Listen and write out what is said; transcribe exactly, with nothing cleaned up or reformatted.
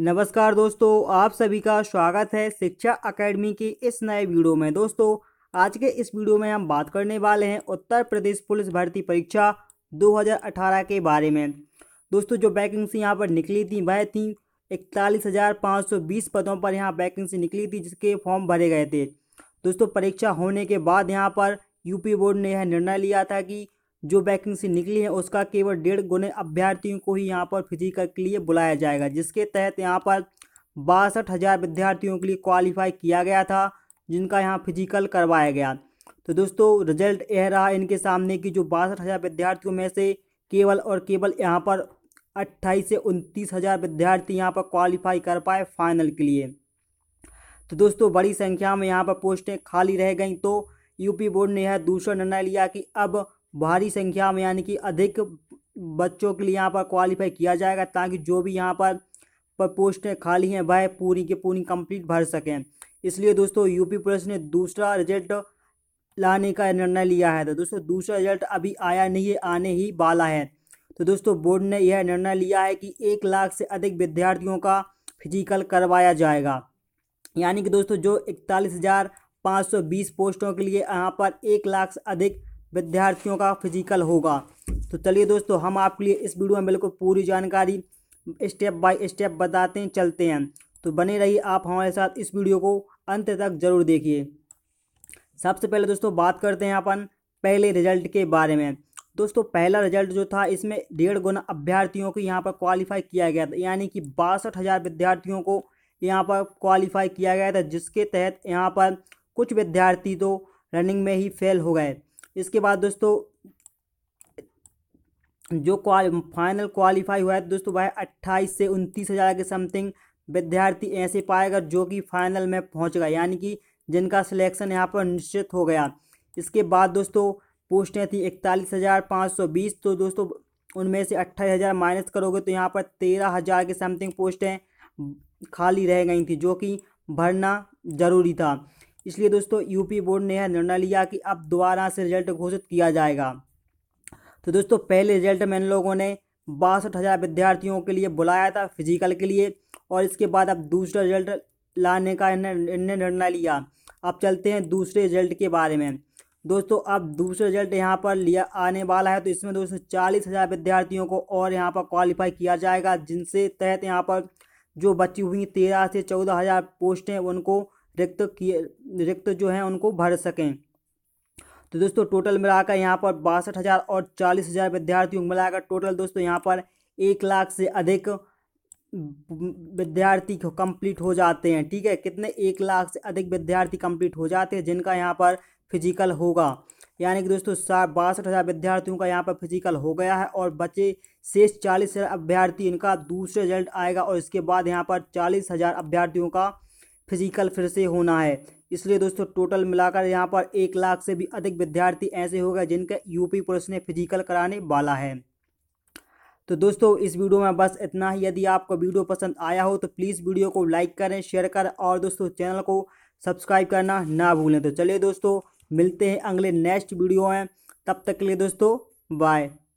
नमस्कार दोस्तों, आप सभी का स्वागत है शिक्षा अकेडमी की इस नए वीडियो में। दोस्तों आज के इस वीडियो में हम बात करने वाले हैं उत्तर प्रदेश पुलिस भर्ती परीक्षा दो हज़ार अठारह के बारे में। दोस्तों जो वैकेंसी यहां पर निकली थी वह थी इकतालीस हज़ार पाँच सौ बीस पदों पर यहां वैकेंसी निकली थी, जिसके फॉर्म भरे गए थे। दोस्तों परीक्षा होने के बाद यहाँ पर यूपी बोर्ड ने यह निर्णय लिया था कि जो वैकेंसी निकली है उसका केवल डेढ़ गुने अभ्यर्थियों को ही यहाँ पर फिजिकल के लिए बुलाया जाएगा, जिसके तहत यहाँ पर बासठ हज़ार विद्यार्थियों के लिए क्वालिफाई किया गया था, जिनका यहाँ फिजिकल करवाया गया। तो दोस्तों रिजल्ट यह रहा इनके सामने कि जो बासठ हज़ार विद्यार्थियों में से केवल और केवल यहाँ पर अट्ठाईस से उनतीस हज़ार विद्यार्थी यहाँ पर क्वालिफाई कर पाए फाइनल के लिए। तो दोस्तों बड़ी संख्या में यहाँ पर पोस्टें खाली रह गई, तो यूपी बोर्ड ने यह दूसरा निर्णय लिया कि अब भारी संख्या में यानी कि अधिक बच्चों के लिए यहाँ पर क्वालिफाई किया जाएगा, ताकि जो भी यहाँ पर, पर पोस्टें खाली हैं वह पूरी की पूरी कंप्लीट भर सकें। इसलिए दोस्तों यूपी पुलिस ने दूसरा रिजल्ट लाने का निर्णय लिया है। तो दोस्तों दूसरा रिजल्ट अभी आया नहीं है, आने ही वाला है। तो दोस्तों बोर्ड ने यह निर्णय लिया है कि एक लाख से अधिक विद्यार्थियों का फिजिकल करवाया जाएगा, यानी कि दोस्तों जो इकतालीस हज़ार पाँच सौ बीस पोस्टों के लिए यहाँ पर एक लाख से अधिक विद्यार्थियों का फिजिकल होगा। तो चलिए दोस्तों हम आपके लिए इस वीडियो में बिल्कुल पूरी जानकारी स्टेप बाय स्टेप बताते हैं, चलते हैं। तो बने रहिए आप हमारे साथ, इस वीडियो को अंत तक जरूर देखिए। सबसे पहले दोस्तों बात करते हैं अपन पहले रिजल्ट के बारे में। दोस्तों पहला रिजल्ट जो था इसमें डेढ़ गुना अभ्यर्थियों को यहाँ पर क्वालिफाई किया गया था, यानी कि बासठ हज़ार विद्यार्थियों को यहाँ पर क्वालिफाई किया गया था, जिसके तहत यहाँ पर कुछ विद्यार्थी तो रनिंग में ही फेल हो गए। इसके बाद दोस्तों जो क्वाल फाइनल क्वालिफाई हुआ है दोस्तों वह अट्ठाईस से उनतीस हज़ार के समथिंग विद्यार्थी ऐसे पाए गए जो कि फाइनल में पहुंच गए, यानी कि जिनका सिलेक्शन यहां पर निश्चित हो गया। इसके बाद दोस्तों पोस्टें थी इकतालीस हज़ार पाँच सौ बीस, तो दोस्तों उनमें से अट्ठाईस हज़ार माइनस करोगे तो यहां पर तेरह हज़ार के समथिंग पोस्टें खाली रह गई थी, जो कि भरना ज़रूरी था। इसलिए दोस्तों यूपी बोर्ड ने यह निर्णय लिया कि अब दोबारा से रिजल्ट घोषित किया जाएगा। तो दोस्तों पहले रिजल्ट में इन लोगों ने बासठ हज़ार विद्यार्थियों के लिए बुलाया था फिजिकल के लिए, और इसके बाद अब दूसरा रिजल्ट लाने का इन्होंने निर्णय लिया। अब चलते हैं दूसरे रिजल्ट के बारे में। दोस्तों अब दूसरा रिजल्ट यहाँ पर लिया आने वाला है, तो इसमें दोस्तों चालीस हज़ार विद्यार्थियों को और यहाँ पर क्वालिफाई किया जाएगा, जिनसे तहत यहाँ पर जो बची हुई तेरह से चौदह हज़ार पोस्टें उनको रिक्त किए रिक्त जो हैं उनको भर सकें। तो दोस्तों टोटल मिलाकर यहाँ पर बासठ हज़ार और चालीस हज़ार विद्यार्थियों को मिलाकर टोटल दोस्तों यहाँ पर एक लाख से अधिक विद्यार्थी कंप्लीट हो जाते हैं। ठीक है, कितने एक लाख से अधिक विद्यार्थी कंप्लीट हो जाते हैं जिनका यहाँ पर फिजिकल होगा, यानी कि दोस्तों बासठ हज़ार विद्यार्थियों का यहाँ पर फिजिकल हो गया है और बचे शेष चालीस हज़ार अभ्यर्थी इनका दूसरा रिजल्ट आएगा, और इसके बाद यहाँ पर चालीस हज़ार अभ्यर्थियों का फिजिकल फिर से होना है। इसलिए दोस्तों टोटल मिलाकर यहाँ पर एक लाख से भी अधिक विद्यार्थी ऐसे हो गए जिनके यूपी पुलिस ने फिजिकल कराने वाला है। तो दोस्तों इस वीडियो में बस इतना ही। यदि आपको वीडियो पसंद आया हो तो प्लीज़ वीडियो को लाइक करें, शेयर करें, और दोस्तों चैनल को सब्सक्राइब करना ना भूलें। तो चलिए दोस्तों मिलते हैं अगले नेक्स्ट वीडियो में, तब तक के लिए दोस्तों बाय।